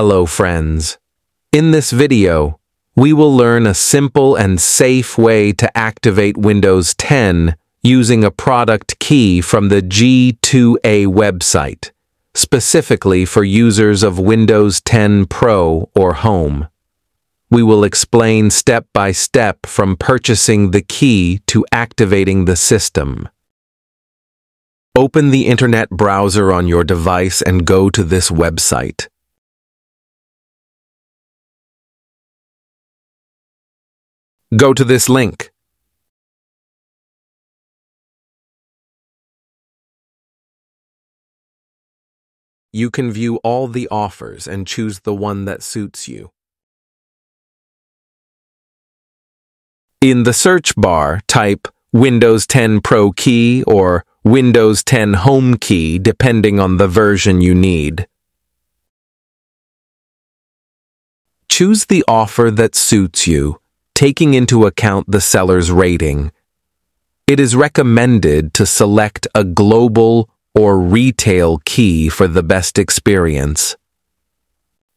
Hello friends, in this video, we will learn a simple and safe way to activate Windows 10 using a product key from the G2A website, specifically for users of Windows 10 Pro or Home. We will explain step by step from purchasing the key to activating the system. Open the internet browser on your device and go to this website. Go to this link. You can view all the offers and choose the one that suits you. In the search bar, type Windows 10 Pro key or Windows 10 Home key, depending on the version you need. Choose the offer that suits you, taking into account the seller's rating. It is recommended to select a global or retail key for the best experience.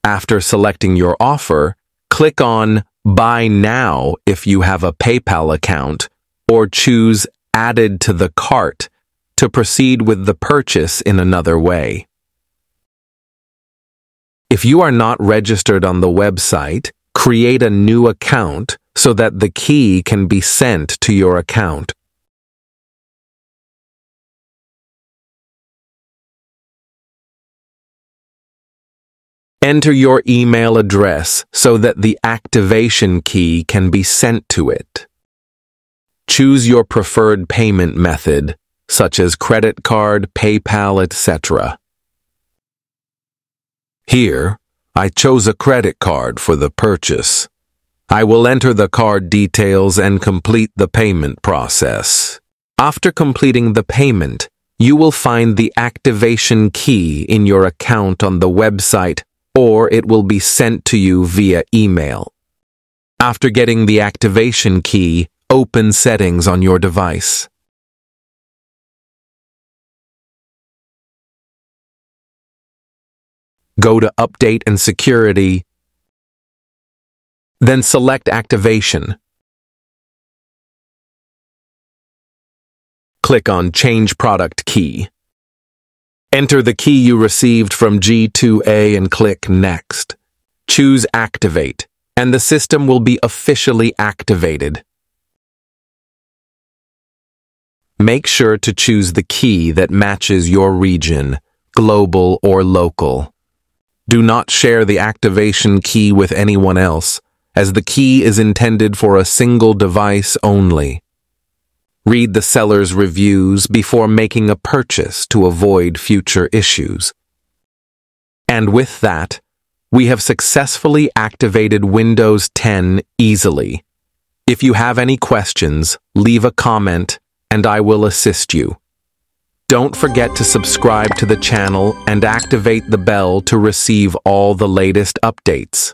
After selecting your offer, click on Buy Now if you have a PayPal account, or choose Added to the Cart to proceed with the purchase in another way. If you are not registered on the website, create a new account so that the key can be sent to your account. Enter your email address so that the activation key can be sent to it. Choose your preferred payment method, such as credit card, PayPal, etc. Here, I chose a credit card for the purchase. I will enter the card details and complete the payment process. After completing the payment, you will find the activation key in your account on the website, or it will be sent to you via email. After getting the activation key, open Settings on your device. Go to Update and Security, then select Activation. Click on Change Product Key. Enter the key you received from G2A and click Next. Choose Activate, and the system will be officially activated. Make sure to choose the key that matches your region, global or local. Do not share the activation key with anyone else, as the key is intended for a single device only. Read the seller's reviews before making a purchase to avoid future issues. And with that, we have successfully activated Windows 10 easily. If you have any questions, leave a comment and I will assist you. Don't forget to subscribe to the channel and activate the bell to receive all the latest updates.